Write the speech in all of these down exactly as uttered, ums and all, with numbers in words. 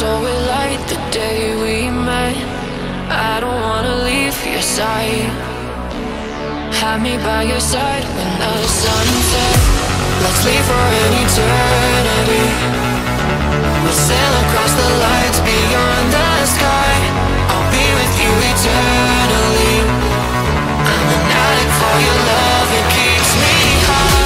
so it light the day we met. I don't wanna leave your side. Have me by your side when the sun sets. Let's leave for an eternity. We'll sail across the lights beyond the sky. I'll be with you eternally. I'm an addict for your love, it keeps me high.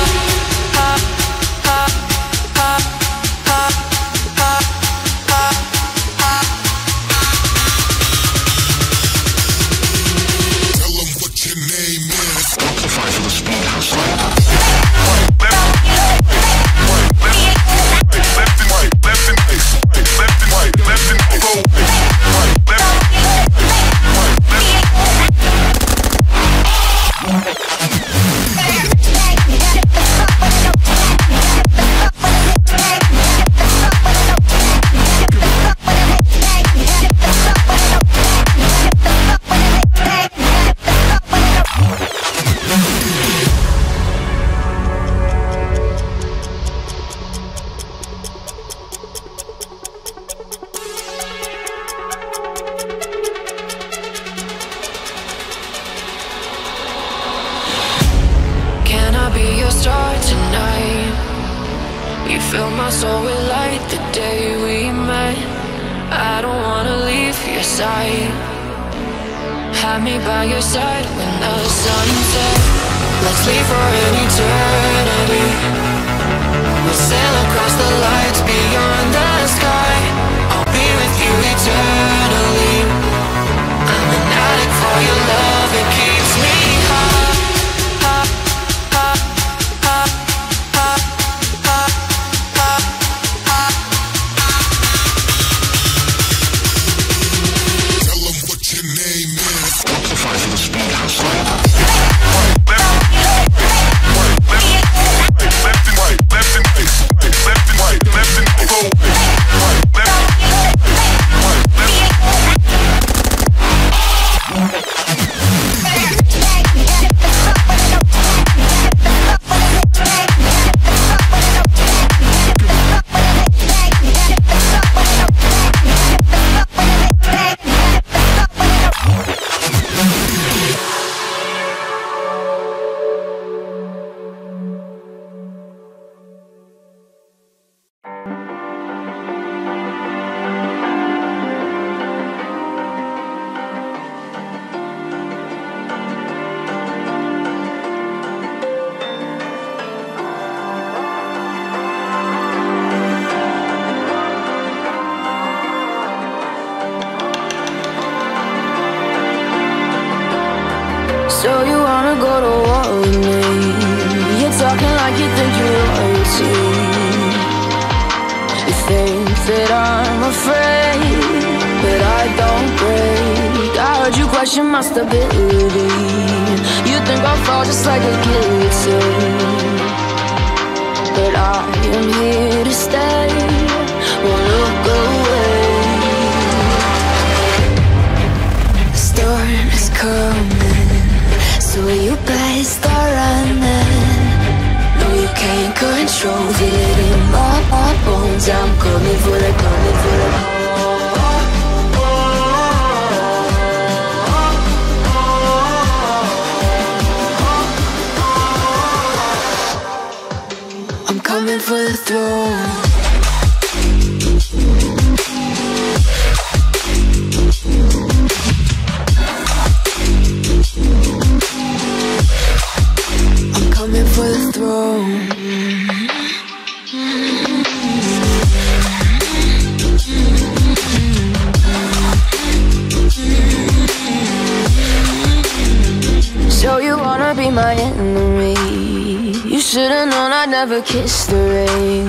Kiss the rain.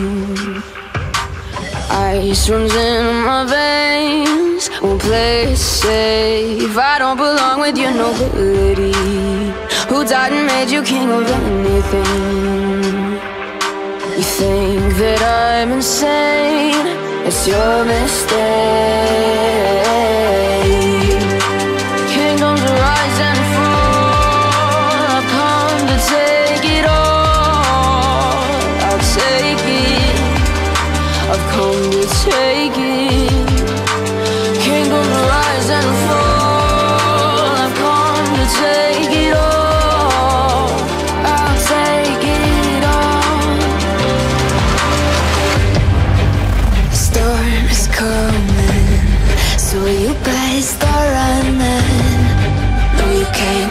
Ice runs in my veins. Won't play it safe. I don't belong with your nobility. Who died and made you king of anything? You think that I'm insane. It's your mistake. Kingdoms rise and fall. I've come to take it all. Take it, I've come to take it.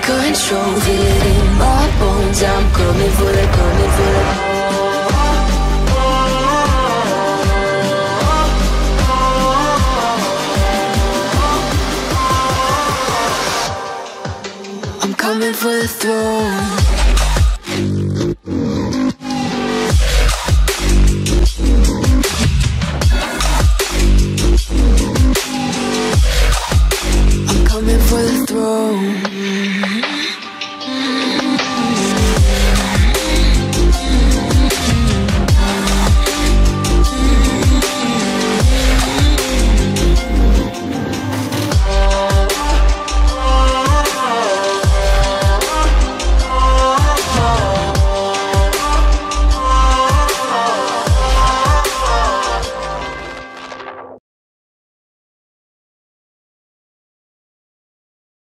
control, feel it in my bones. I'm coming for the, coming for the. I'm coming for the throne. For the throne.